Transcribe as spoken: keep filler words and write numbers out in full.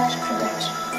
Flash Production.